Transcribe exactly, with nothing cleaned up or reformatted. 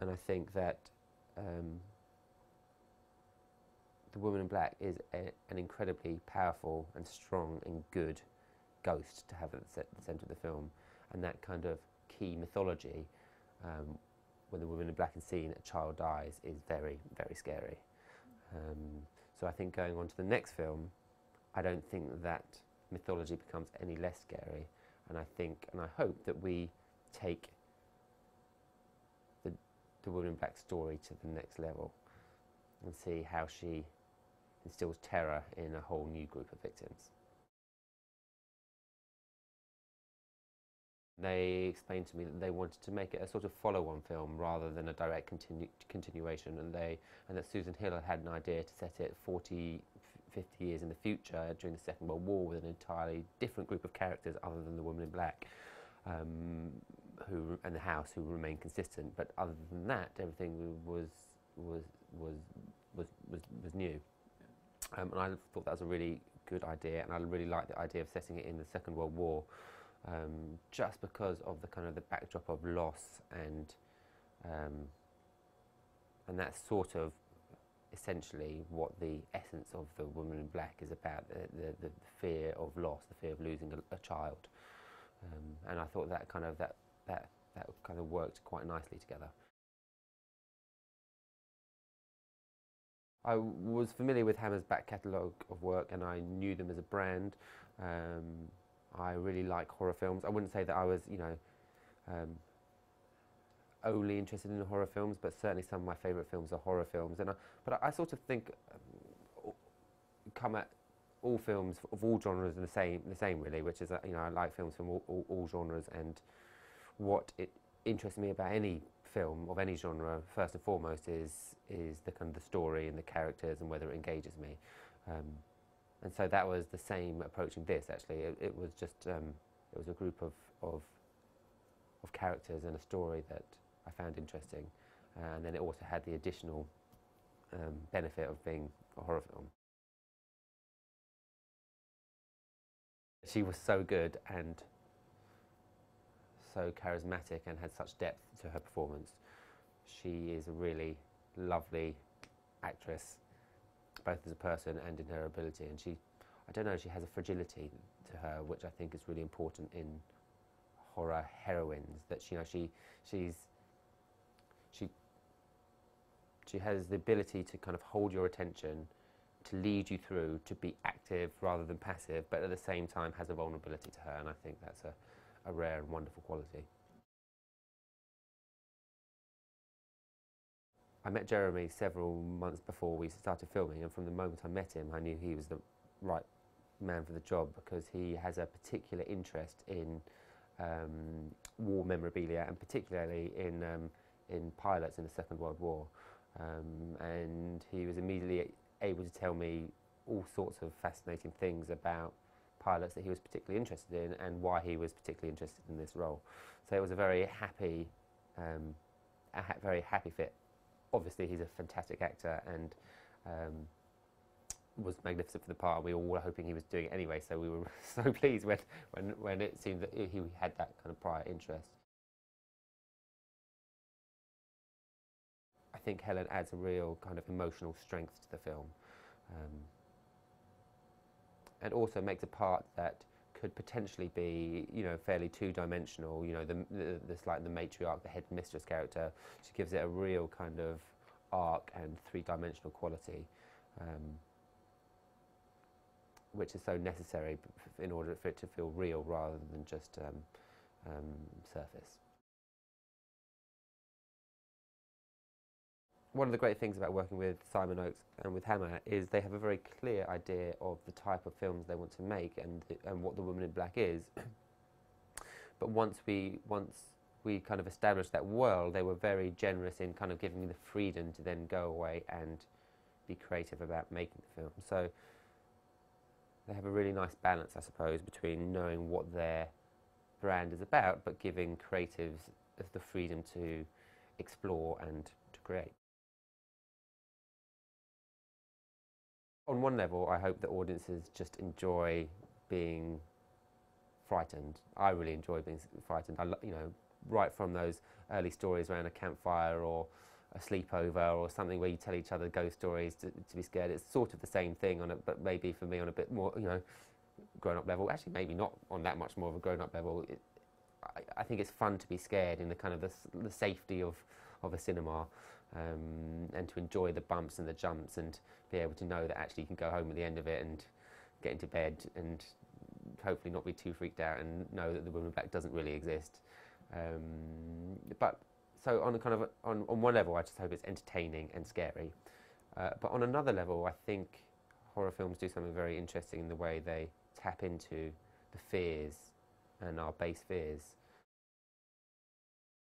And I think that um, The Woman in Black is a, an incredibly powerful and strong and good ghost to have at the centre of the film, and that kind of key mythology, um, when the woman in black is seen, a child dies, is very, very scary. Um, so I think going on to the next film, I don't think that mythology becomes any less scary, and I think and I hope that we take the, the Woman in Black story to the next level and see how she instills terror in a whole new group of victims. They explained to me that they wanted to make it a sort of follow-on film rather than a direct continu continuation, and they and that Susan Hill had an idea to set it forty, fifty years in the future during the Second World War with an entirely different group of characters other than the Woman in Black, um, who and the house, who remained consistent. But other than that, everything was was was was was, was new, um, and I thought that was a really good idea, and I really liked the idea of setting it in the Second World War. Um, just because of the kind of the backdrop of loss and um, and that's sort of essentially what the essence of The Woman in Black is about, the, the, the fear of loss, the fear of losing a, a child, um, and I thought that kind of that that that kind of worked quite nicely together. I was familiar with Hammer's back catalogue of work, and I knew them as a brand. Um, I really like horror films. I wouldn't say that I was, you know, um, only interested in horror films, but certainly some of my favourite films are horror films. And I, but I, I sort of think um, come at all films of all genres in the same, the same really, which is, uh, you know, I like films from all, all, all genres, and what it interests me about any film of any genre, first and foremost, is is the kind of the story and the characters and whether it engages me. Um, And so that was the same approaching this. Actually, it, it was just um, it was a group of, of of characters and a story that I found interesting, and then it also had the additional um, benefit of being a horror film. She was so good and so charismatic, and had such depth to her performance. She is a really lovely actress, both as a person and in her ability, and she, I don't know, she has a fragility to her, which I think is really important in horror heroines. That she, you know, she, she's, she, she has the ability to kind of hold your attention, to lead you through, to be active rather than passive, but at the same time has a vulnerability to her, and I think that's a, a rare and wonderful quality. I met Jeremy several months before we started filming, and from the moment I met him I knew he was the right man for the job, because he has a particular interest in um, war memorabilia, and particularly in, um, in pilots in the Second World War. Um, and he was immediately able to tell me all sorts of fascinating things about pilots that he was particularly interested in, and why he was particularly interested in this role. So it was a very happy, um, a ha very happy fit. Obviously, he's a fantastic actor, and um, was magnificent for the part. We all were hoping he was doing it anyway, so we were so pleased when, when, when it seemed that he had that kind of prior interest. I think Helen adds a real kind of emotional strength to the film, um, and also makes a part that could potentially be, you know, fairly two-dimensional. You know, the, the, the like the matriarch, the headmistress character. She gives it a real kind of arc and three-dimensional quality, um, which is so necessary in order for it to feel real rather than just um, um, surface. One of the great things about working with Simon Oakes and with Hammer is they have a very clear idea of the type of films they want to make, and and what The Woman in Black is. But once we once we kind of established that world, they were very generous in kind of giving me the freedom to then go away and be creative about making the film. So they have a really nice balance, I suppose, between knowing what their brand is about, but giving creatives the freedom to explore and to create. On one level, I hope that audiences just enjoy being frightened. I really enjoy being frightened. I, you know, right from those early stories around a campfire or a sleepover or something where you tell each other ghost stories to, to be scared. It's sort of the same thing, on a, but maybe for me on a bit more, you know, grown-up level. Actually, maybe not on that much more of a grown-up level. It, I, I think it's fun to be scared in the kind of the, the safety of, of a cinema, um, and to enjoy the bumps and the jumps and be able to know that actually you can go home at the end of it and get into bed and hopefully not be too freaked out and know that the woman in black doesn't really exist. Um, but so on a kind of a, on, on one level, I just hope it's entertaining and scary. Uh, but on another level, I think horror films do something very interesting in the way they tap into the fears and our base fears